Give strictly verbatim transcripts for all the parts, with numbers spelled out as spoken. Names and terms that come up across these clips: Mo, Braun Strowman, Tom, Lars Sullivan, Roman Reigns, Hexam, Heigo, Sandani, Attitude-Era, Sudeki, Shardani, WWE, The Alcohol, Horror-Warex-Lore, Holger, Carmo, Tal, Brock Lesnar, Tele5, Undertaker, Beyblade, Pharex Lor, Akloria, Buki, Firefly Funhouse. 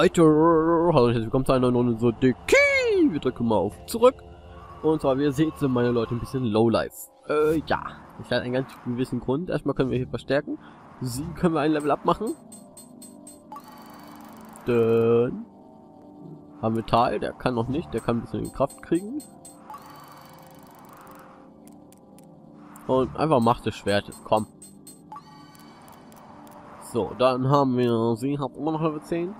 Leute, hallo, herzlich willkommen zu einer neuen Runde Sudeki. Wir drücken mal auf zurück. Und zwar, wie ihr seht, sind meine Leute ein bisschen Lowlife. Äh, ja. Das hat einen ganz gewissen Grund. Erstmal können wir hier verstärken. Sie können wir ein Level up machen. Dann haben wir Tal, der kann noch nicht, der kann ein bisschen Kraft kriegen. Und einfach macht das Schwert jetzt, komm. So, dann haben wir, sie hat immer noch Level zehn.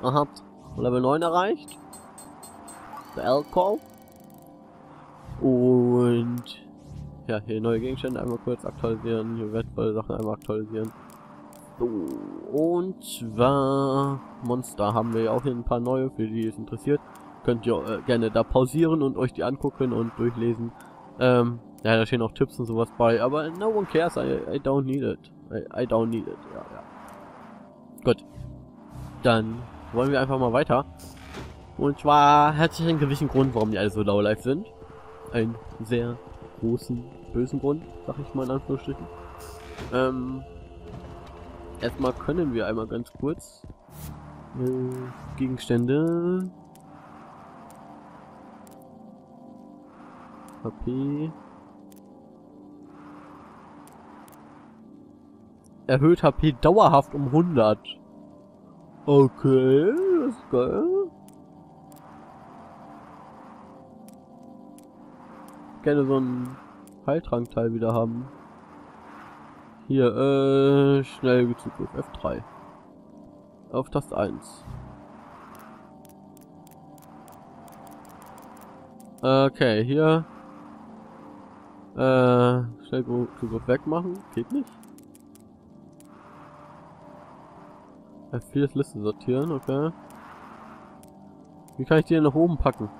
Er hat Level neun erreicht. The Alcohol. Und ja, hier neue Gegenstände einmal kurz aktualisieren. Hier wertvolle Sachen einmal aktualisieren. So, und zwar Monster haben wir ja auch hier ein paar neue, für die es interessiert. Könnt ihr äh, gerne da pausieren und euch die angucken und durchlesen. Ähm, ja, da stehen auch Tipps und sowas bei, aber no one cares, I, I don't need it. I, I don't need it, ja, ja. Gut. Dann wollen wir einfach mal weiter. Und zwar hat sich einen gewissen Grund, warum die alle so lowlife sind. Einen sehr großen, bösen Grund, sag ich mal in Anführungsstrichen. Ähm, erstmal können wir einmal ganz kurz äh, Gegenstände. H P. Erhöht H P dauerhaft um hundert. Okay, das ist geil. Gerne so einen Heiltrankteil wieder haben. Hier, äh, schnell Zugriff F drei. Auf Taste eins. Okay, hier. Äh, schnell Zugriff wegmachen. Geht nicht. F vier ist Liste sortieren, okay. Wie kann ich die denn nach oben packen?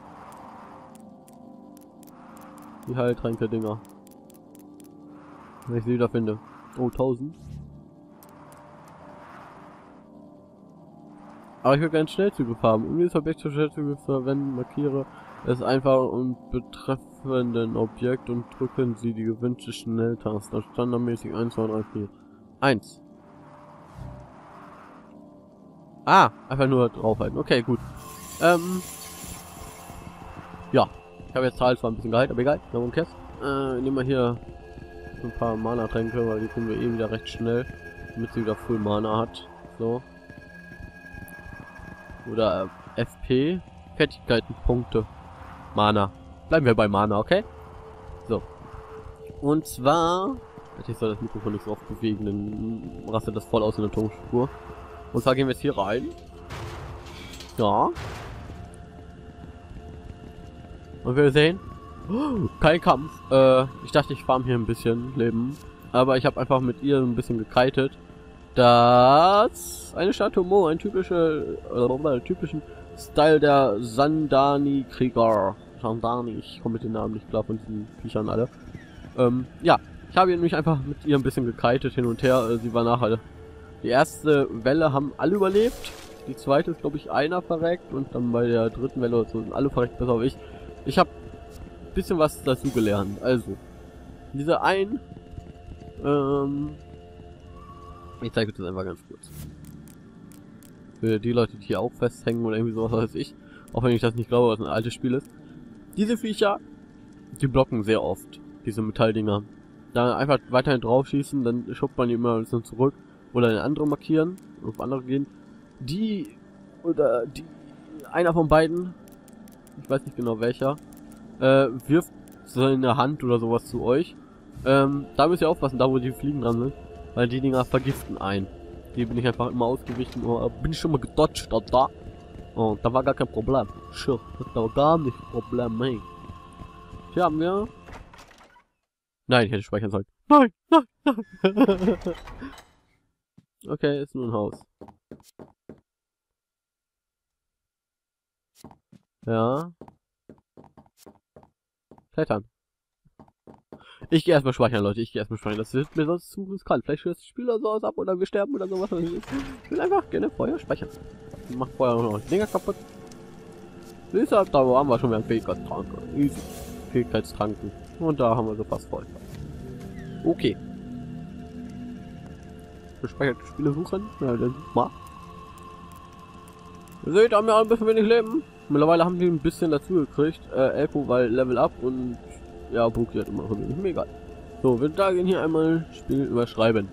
Die Heiltränke-Dinger. Wenn ich sie wieder finde. Oh, tausend. Aber ich will keinen Schnellzugriff haben. Um dieses Objekt zu Schnellzugriff zu verwenden, markiere es einfach und betreffenden Objekt und drücken Sie die gewünschte Schnelltaste. Standardmäßig eins, zwei, drei, vier. eins. Ah, einfach nur draufhalten. Okay, gut. Ähm. Ja. Ich habe jetzt Tal zwar ein bisschen geheilt, aber egal. No one cares. Äh, nehmen wir hier ein paar Mana-Tränke, weil die kriegen wir eben wieder recht schnell. Damit sie wieder Full Mana hat. So. Oder äh, F P. Fertigkeiten, Punkte. Mana. Bleiben wir bei Mana, okay? So. Und zwar. Ich soll das Mikrofon nicht so oft bewegen, dann rastet das voll aus in der Tonspur. Und zwar gehen wir jetzt hier rein. Ja. Und wir sehen, oh, kein Kampf. Äh, ich dachte, ich farm hier ein bisschen Leben. Aber ich habe einfach mit ihr ein bisschen gekitet. Das eine Statue Mo, ein typischer, äh, typischen Style der Sandani-Krieger. Sandani, ich komme mit den Namen nicht klar von diesen Viechern alle. Ähm, ja, ich habe nämlich einfach mit ihr ein bisschen gekitet hin und her. Äh, sie war nachher. Die erste Welle haben alle überlebt. Die zweite ist, glaube ich, einer verreckt. Und dann bei der dritten Welle oder so sind alle verreckt, besser als ich. Ich habe ein bisschen was dazu gelernt. Also, diese ein... Ähm... Ich zeige euch das einfach ganz kurz. Für die Leute, die hier auch festhängen oder irgendwie sowas, weiß ich. Auch wenn ich das nicht glaube, was ein altes Spiel ist. Diese Viecher, die blocken sehr oft. Diese Metalldinger. Da einfach weiterhin drauf schießen, dann schubt man die immer ein bisschen zurück. Oder eine andere markieren, auf andere gehen. Die, oder die, einer von beiden, ich weiß nicht genau welcher, äh, wirft seine Hand oder sowas zu euch. Ähm, da müsst ihr aufpassen, da wo die Fliegen dran sind, weil die Dinger vergiften ein. Die bin ich einfach immer ausgewichen, oder bin ich schon mal gedodged, da, da. Und da war gar kein Problem. Sure, das war gar nicht Problem, ey. Hier haben wir... Nein, ich hätte speichern sollen. Nein, nein, nein. Okay, ist nur ein Haus. Ja. Klettern. Ich gehe erstmal speichern, Leute. Ich gehe erstmal speichern. Das wird mir sonst zu riskant. Vielleicht stürzt das Spiel oder sowas ab oder wir sterben oder sowas. Ich will einfach gerne Feuer speichern. Ich mach Feuer noch die Dinger kaputt. Deshalb, da haben wir schon wieder einen Fähigkeitstrank. Easy. Fähigkeitstranken. Und da haben wir so fast voll. Okay. Gespeicherte Spiele suchen, na dann such mal. Seht ihr, mir auch ein bisschen wenig Leben. Mittlerweile haben die ein bisschen dazu gekriegt. Äh, Elko, weil Level Up und ja, Buki hat immer wenig. Mega. So, wir da gehen hier einmal Spiel überschreiben.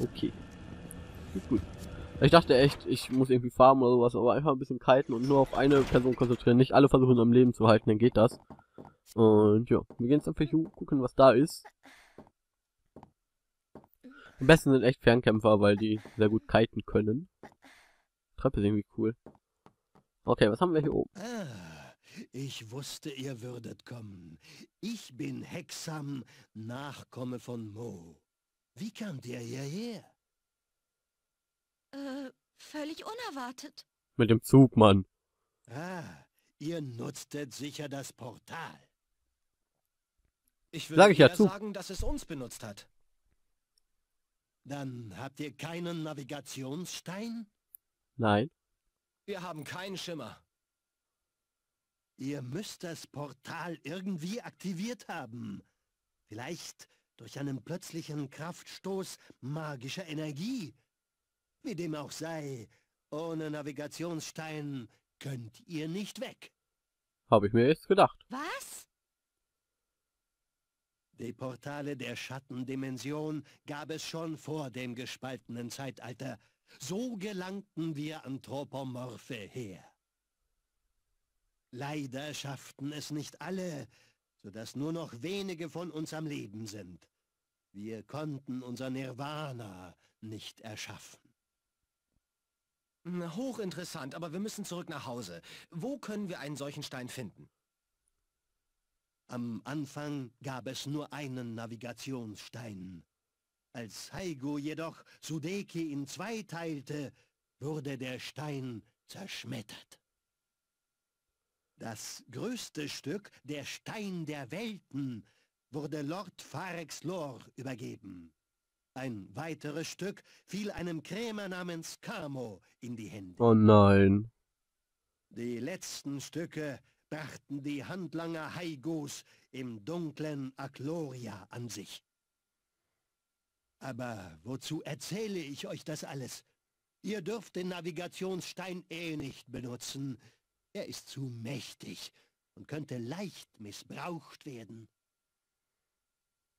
Okay. Gut, gut. Ich dachte echt, ich muss irgendwie farmen oder sowas, aber einfach ein bisschen kiten und nur auf eine Person konzentrieren. Nicht alle versuchen am Leben zu halten, dann geht das. Und ja, wir gehen jetzt einfach gucken, was da ist. Am besten sind echt Fernkämpfer, weil die sehr gut kiten können. Treppe ist irgendwie cool. Okay, was haben wir hier oben? Ah, ich wusste, ihr würdet kommen. Ich bin Hexam, Nachkomme von Mo. Wie kam der hierher? Äh, völlig unerwartet. Mit dem Zug, Mann. Ah, ihr nutztet sicher das Portal. Ich würde Sag ich ja zu. sagen, dass es uns benutzt hat. Dann habt ihr keinen Navigationsstein? Nein. Wir haben keinen Schimmer. Ihr müsst das Portal irgendwie aktiviert haben. Vielleicht durch einen plötzlichen Kraftstoß magischer Energie. Wie dem auch sei, ohne Navigationsstein könnt ihr nicht weg. Habe ich mir jetzt gedacht. Was? Die Portale der Schattendimension gab es schon vor dem gespaltenen Zeitalter. So gelangten wir Anthropomorphe her. Leider schafften es nicht alle, sodass nur noch wenige von uns am Leben sind. Wir konnten unser Nirvana nicht erschaffen. Hochinteressant, aber wir müssen zurück nach Hause. Wo können wir einen solchen Stein finden? Am Anfang gab es nur einen Navigationsstein. Als Heigo jedoch Sudeki in zwei teilte, wurde der Stein zerschmettert. Das größte Stück, der Stein der Welten, wurde Lord Pharex Lor übergeben. Ein weiteres Stück fiel einem Krämer namens Carmo in die Hände. Oh nein. Die letzten Stücke brachten die Handlanger Heigos im dunklen Akloria an sich. Aber wozu erzähle ich euch das alles? Ihr dürft den Navigationsstein eh nicht benutzen. Er ist zu mächtig und könnte leicht missbraucht werden.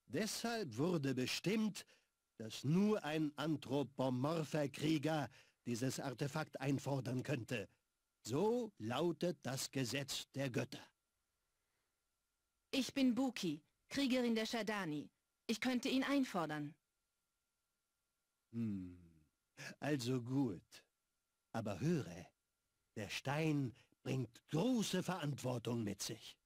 Deshalb wurde bestimmt, dass nur ein anthropomorpher Krieger dieses Artefakt einfordern könnte. So lautet das Gesetz der Götter. Ich bin Buki, Kriegerin der Shardani. Ich könnte ihn einfordern. Hm, also gut. Aber höre, der Stein bringt große Verantwortung mit sich.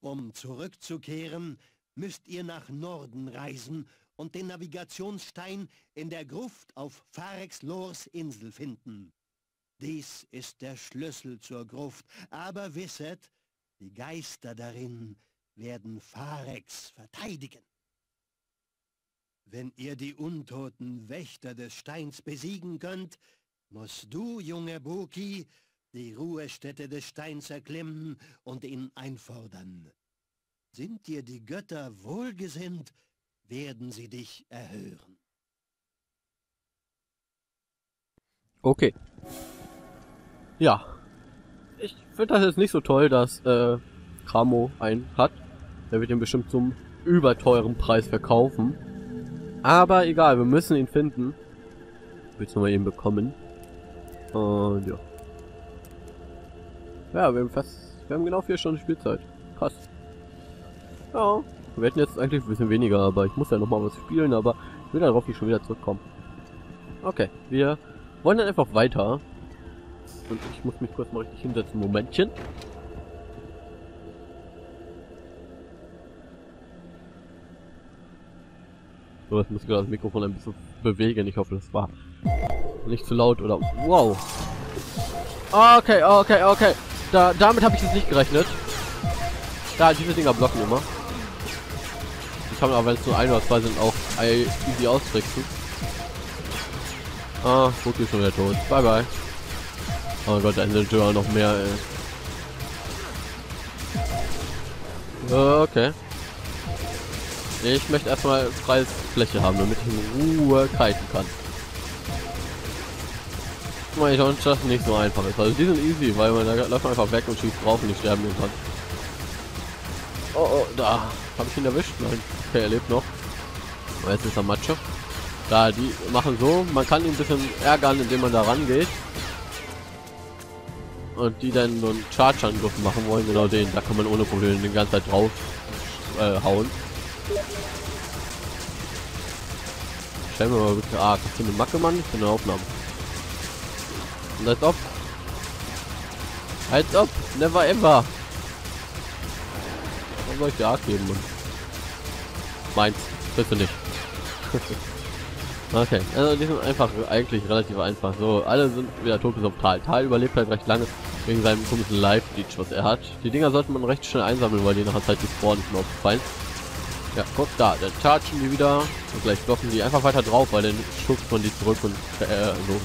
Um zurückzukehren, müsst ihr nach Norden reisen und den Navigationsstein in der Gruft auf Pharex Lors Insel finden. Dies ist der Schlüssel zur Gruft, aber wisset, die Geister darin werden Pharex verteidigen. Wenn ihr die untoten Wächter des Steins besiegen könnt, musst du, junge Buki, die Ruhestätte des Steins erklimmen und ihn einfordern. Sind dir die Götter wohlgesinnt, werden sie dich erhören. Okay. Ja. Ich finde das jetzt nicht so toll, dass äh, Carmo einen hat. Der wird ihn bestimmt zum überteuren Preis verkaufen. Aber egal, wir müssen ihn finden. Willst du mal eben bekommen. Und ja. Ja, wir haben fast. Wir haben genau vier Stunden Spielzeit. Krass. Ja. Wir hätten jetzt eigentlich ein bisschen weniger, aber ich muss ja nochmal was spielen, aber ich will darauf nicht schon wieder zurückkommen. Okay, wir wollen dann einfach weiter. Und ich muss mich kurz mal richtig hinsetzen. Momentchen. So, jetzt muss ich gerade das Mikrofon ein bisschen bewegen. Ich hoffe, das war nicht zu laut oder... Wow. Okay, okay, okay. Da, damit habe ich jetzt nicht gerechnet. Da, diese Dinger blocken immer. Kann man aber, wenn es nur ein oder zwei sind, auch easy austricksen. Ah, gut, ist schon wieder tot. Bye bye. Oh mein Gott, da sind ja noch mehr, ey. Okay. Ich möchte erstmal freie Fläche haben, damit ich in Ruhe kiten kann. weil ich uns das nicht so einfach ist. Also die sind easy, weil man da läuft man einfach weg und schießt drauf und die sterben irgendwann. Oh, oh, da habe ich ihn erwischt. Nein, okay, er lebt noch. Aber jetzt ist er Matsche. Da, die machen so, man kann ihn ein bisschen ärgern, indem man da rangeht. Und die dann so einen Charge-Angriff machen wollen, genau den. Da kann man ohne Probleme die ganze Zeit drauf äh, hauen. Stell mir mal bitte, ah, kannst du eine Macke machen? Ich bin in der Aufnahme. Und als ob. Als ob, never ever. Warum soll ich dir Arc geben? Meins, bitte nicht. Okay, also die sind einfach eigentlich relativ einfach. So, alle sind wieder tot bis auf Tal. Tal überlebt halt recht lange wegen seinem komischen Live-Leech, was er hat. Die Dinger sollte man recht schnell einsammeln, weil die nachher Zeit die Sporen nicht mehr aufgefallen. Ja, guck da, dann chargen die wieder und gleich blocken die einfach weiter drauf, weil dann schubst man die zurück und äh, so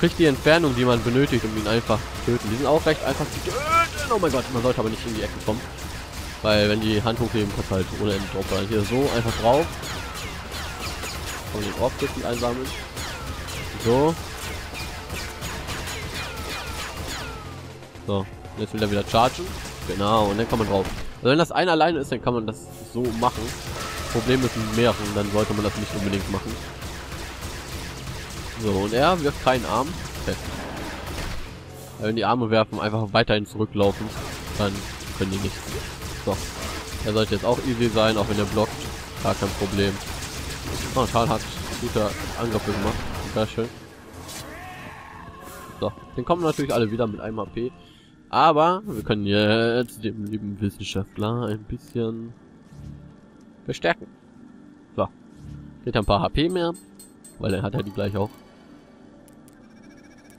kriegt die Entfernung, die man benötigt, um ihn einfach zu töten. Die sind auch recht einfach zu töten. Oh mein Gott, man sollte aber nicht in die Ecke kommen, weil wenn die Hand hochheben, kommt halt ohne Ende drauf. Weil hier so einfach drauf. Und die Orb-Kisten einsammeln. So. So, jetzt will er wieder chargen. Genau, und dann kann man drauf. Also wenn das ein alleine ist, dann kann man das so machen. Das Problem ist mit mehreren, dann sollte man das nicht unbedingt machen. So, und er wirft keinen Arm. Okay. Wenn die Arme werfen, einfach weiterhin zurücklaufen, dann können die nichts. So. Er sollte jetzt auch easy sein, auch wenn er blockt. Gar kein Problem. Oh, Tal hat guter Angriff gemacht. Sehr schön. So, den kommen natürlich alle wieder mit einem H P. Aber wir können jetzt dem lieben Wissenschaftler ein bisschen verstärken. So, geht ein paar H P mehr, weil er hat ja die gleich auch.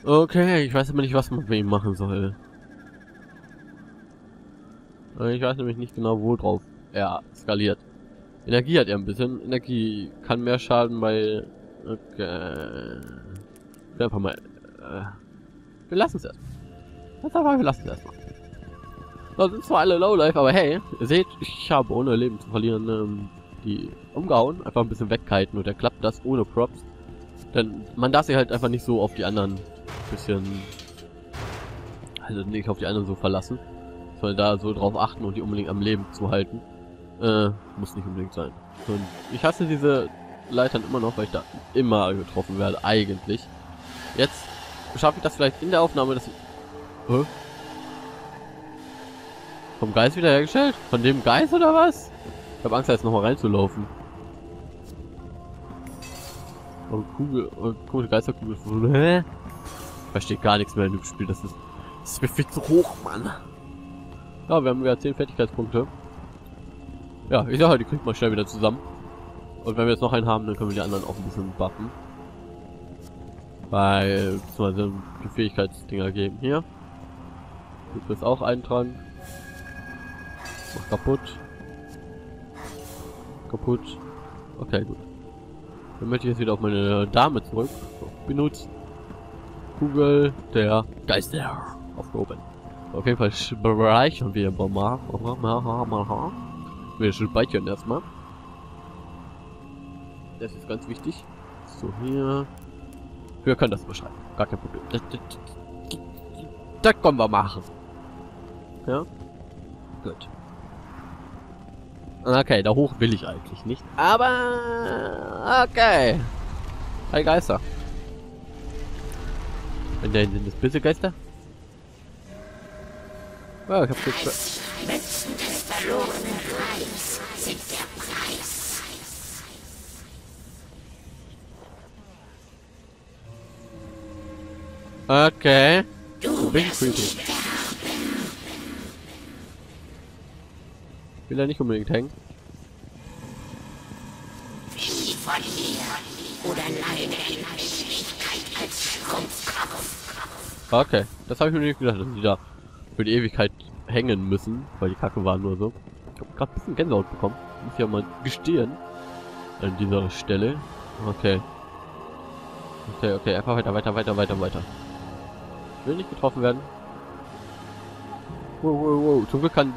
Okay, ich weiß aber nicht, was man mit ihm machen soll. Ich weiß nämlich nicht genau, wo drauf er skaliert. Energie hat er ein bisschen. Energie kann mehr Schaden bei... Okay. Wir einfach mal... Äh, wir lassen es erstmal. Das aber, wir lassen es erstmal. Das sind zwar alle Lowlife, aber hey, ihr seht, ich habe ohne Leben zu verlieren ähm, die umgehauen. Einfach ein bisschen weghalten und er klappt das ohne Props. Denn man darf sich halt einfach nicht so auf die anderen bisschen... Also nicht auf die anderen so verlassen. Soll da so drauf achten und die unbedingt am Leben zu halten. Äh, muss nicht unbedingt sein. Und ich hasse diese Leitern immer noch, weil ich da immer getroffen werde, eigentlich. Jetzt schaffe ich das vielleicht in der Aufnahme, dass ich... Hä? Vom Geist wieder hergestellt? Von dem Geist oder was? Ich habe Angst, da jetzt nochmal reinzulaufen. Oh, Kugel... Oh, komische Geisterkugel... Hä? Ich verstehe gar nichts mehr in dem Spiel, das ist... Das ist mir viel zu hoch, Mann. Ja, wir haben wieder zehn Fertigkeitspunkte. Ja, ich sage, die kriegt man schnell wieder zusammen. Und wenn wir jetzt noch einen haben, dann können wir die anderen auch ein bisschen buffen. Weil, beziehungsweise die Fähigkeitsdinger geben hier. Ich will es auch eintragen. Mach kaputt. Kaputt. Okay, gut. Dann möchte ich jetzt wieder auf meine Dame zurück. So, benutzt. Kugel der Geister. Aufgehoben. Auf jeden Fall bereichern wir Bomber. Wir speichern erstmal. Das ist ganz wichtig. So, hier. Wir können das überschreiben. Gar kein Problem. Das, das, das, das können wir machen. Ja. Gut. Okay, da hoch will ich eigentlich nicht. Aber... Okay. Hi Geister. Wenn der sind das böse Geister? Oh, ich hab's jetzt... Reis sind der Preis. Okay. Du bist creepy. Will er nicht unbedingt hängen? Wie von mir oder leide in Ewigkeit als Schrumpfkopf. Okay, das habe ich mir nicht gedacht, dass die da für die Ewigkeit hängen müssen, weil die Kacke waren nur so. Ich habe gerade ein bisschen Gänsehaut bekommen. Muss ja mal gestehen. An dieser Stelle. Okay. Okay, okay. Einfach weiter, weiter, weiter, weiter, weiter. Ich will nicht getroffen werden. Wow, wow, wow. Zum Glück kann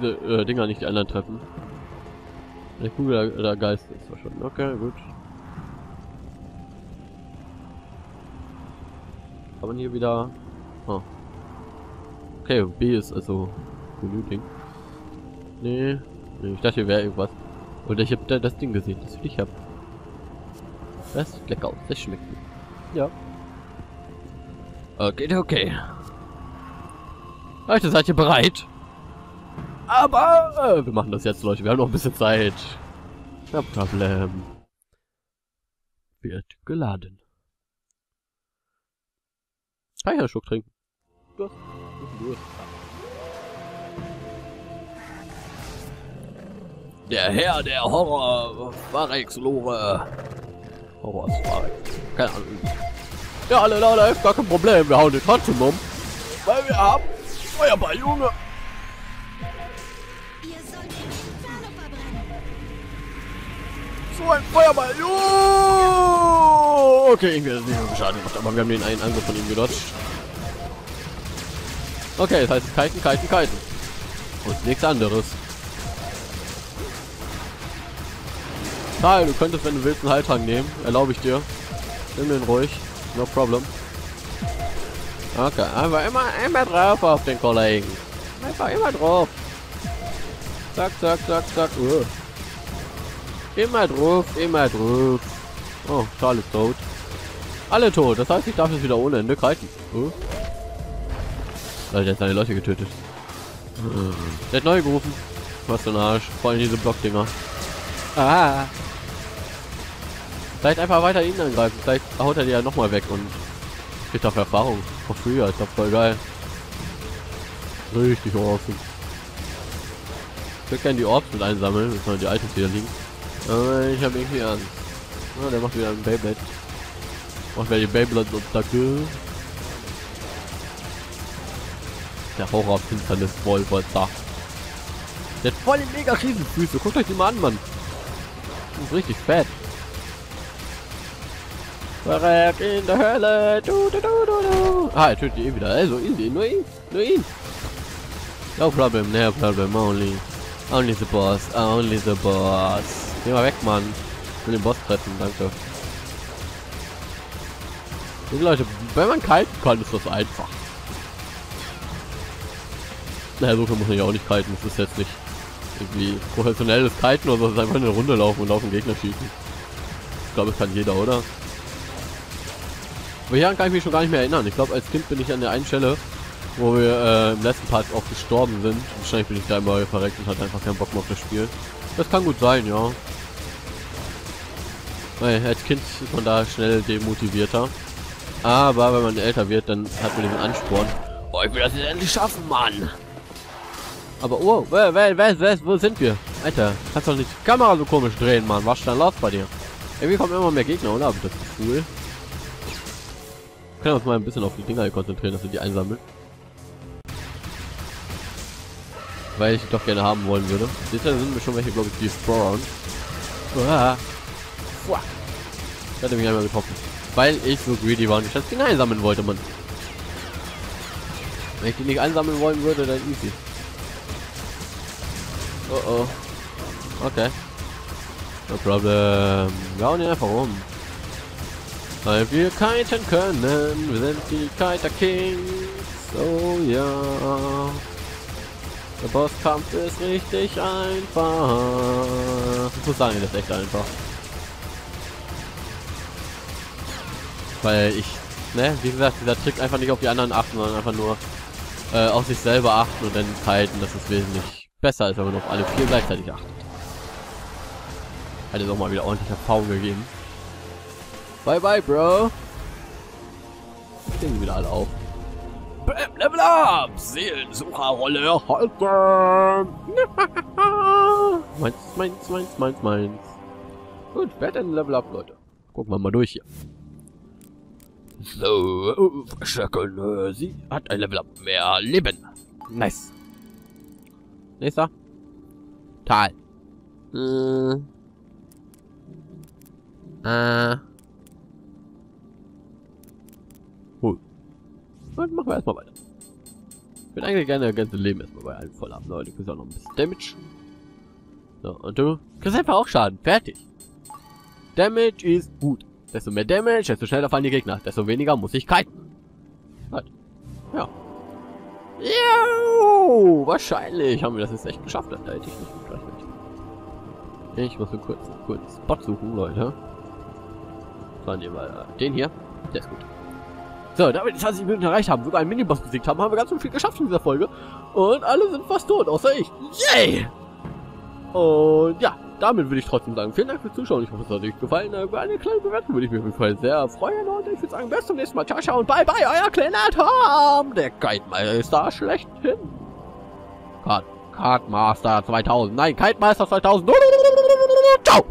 diese äh, Dinger nicht die anderen treffen. Der Kugel der, der Geist ist verschwunden. Okay, gut. Kann man hier wieder... Oh. Okay, B ist also... Benötigt. Nee. Nee, ich dachte, hier wäre irgendwas. Und ich habe da das Ding gesehen, das ich habe. Das sieht lecker aus, das schmeckt gut. Ja. Okay, okay. Leute, seid ihr bereit? Aber äh, wir machen das jetzt, Leute. Wir haben noch ein bisschen Zeit. Ja, Problem. Wird geladen. Kann ich einen Schluck trinken? Du Der Herr der Horror-Warex-Lore. Horror-Warex. Keine Ahnung. Ja, alle Leute, ist gar kein Problem. Wir hauen den trotzdem um. Weil wir haben Feuerball, Junge. So ein Feuerball, Junge. Okay, irgendwie hat es nicht so Schaden gemacht, aber wir haben den einen Angriff von ihm gedodgt. Okay, das heißt kiten, kiten, kiten. Und nichts anderes. Tal, du könntest, wenn du willst, einen Heiltrank nehmen. Erlaube ich dir. Nimm den ruhig. No problem. Okay, einfach immer, immer drauf auf den Kollegen. Einfach immer drauf. Zack, zack, zack, zack. Uh. Immer drauf, immer drauf. Oh, Tal ist tot. Alle tot. Das heißt, ich darf jetzt wieder ohne Ende kreiten. Uh. Leute, der hat seine Leute getötet. Uh. Der hat neu gerufen. Was für ein Arsch. Vor allem diese Blockdinger. Ah. Vielleicht einfach weiter ihn angreifen. Vielleicht haut er die ja nochmal weg und kriegt dafür Erfahrung. Auch früher. Ist doch voll geil. Richtig offen. Wir können die Orbs mit einsammeln. Müssen wir die Items wieder liegen. Aber ich habe irgendwie Angst. Ah, der macht wieder einen Beyblade. Macht wieder die Beyblade-Obstakel. Der Horror-Finsternis voll voll zack. Der hat voll den mega Riesenfüße. Guckt euch die mal an, Mann. Das ist richtig fett. Verreck in der Hölle. Du, du, du, du, du. Ah, er tötet ihn wieder. Also easy. Nur ihn. Nur ihn. No problem. No problem. Only. Only the boss. Only the boss. Geh mal weg, Mann. Ich will den Boss treffen. Danke. Und Leute, wenn man kalten kann, ist das einfach. Naja, so muss man ja auch nicht kalten. Das ist jetzt nicht... Irgendwie professionelles Kiten oder so, das ist einfach eine Runde laufen und auf den Gegner schießen. Ich glaube, es kann jeder, oder? Aber hier kann ich mich schon gar nicht mehr erinnern. Ich glaube, als Kind bin ich an der einen Stelle, wo wir äh, im letzten Part auch gestorben sind. Wahrscheinlich bin ich da einmal verreckt und hatte einfach keinen Bock mehr auf das Spiel. Das kann gut sein, ja. Weil als Kind ist man da schnell demotivierter. Aber wenn man älter wird, dann hat man diesen Ansporn. Oh, ich will das jetzt endlich schaffen, Mann! Aber oh, wer, wer, wer, wer, wo sind wir? Alter, kannst doch nicht die Kamera so komisch drehen, Mann. Was ist denn los bei dir? Irgendwie kommen immer mehr Gegner, oder? Aber das ist cool. Wir können uns mal ein bisschen auf die Dinger konzentrieren, dass wir die einsammeln. Weil ich die doch gerne haben wollen würde. Jetzt sind wir schon welche, glaube ich, die spawnen. Uah. Uah. Ich hatte mich einmal getroffen. Weil ich so greedy war und ich das Ding einsammeln wollte, Mann. Wenn ich die nicht einsammeln wollen würde, dann easy. Oh oh. Okay. No problem. Wir hauen ihn einfach um. Weil wir kiten können. Wir sind die Kiter Kings. Oh ja. Der Bosskampf ist richtig einfach. Ich muss sagen, das ist echt einfach. Weil ich, ne, wie gesagt, dieser Trick einfach nicht auf die anderen achten, sondern einfach nur äh, auf sich selber achten und dann kiten. Das ist wesentlich besser, als wenn man auf alle vier gleichzeitig achtet. Hat jetzt auch mal wieder ordentlich Erfahrung gegeben. Bye bye, Bro. Stehen wieder alle auf. Blam, blam, blam. Seelensucherrolle. Holger. Meins, meins, meins, meins, meins. Gut, wer hat denn Level Up, Leute? Gucken wir mal durch hier. So, Schöckel, sie hat ein Level Up mehr Leben. Nice. Nächster. Tal. Äh. Äh. Cool. Und machen wir erstmal weiter. Ich würde eigentlich gerne das ganze Leben erstmal bei allen voll haben, Leute. Ich kriege auch noch ein bisschen Damage. So, und du kriegst einfach auch Schaden. Fertig. Damage ist gut. Desto mehr Damage, desto schneller fallen die Gegner. Desto weniger muss ich kiten. hat. Ja. Jo, wahrscheinlich haben wir das jetzt echt geschafft. Das hätte ich nicht gleich recht. Ich muss nur kurz einen kurzen Spot suchen, Leute. So, nehmen wir den hier. Der ist gut. So, da wir die zwanzig Minuten erreicht haben, sogar einen Miniboss besiegt haben, haben wir ganz schön viel geschafft in dieser Folge. Und alle sind fast tot, außer ich. Yay! Und ja, damit würde ich trotzdem sagen, vielen Dank fürs Zuschauen. Ich hoffe, es hat euch gefallen. Über eine kleine Bewertung würde ich mich auf jeden Fall sehr freuen. Und ich würde sagen, bis zum nächsten Mal. Ciao, ciao und bye, bye, euer kleiner Tom. Der Kite-Meister schlechthin. Kartmaster zweitausend. Nein, Kite-Meister zweitausend. Ciao.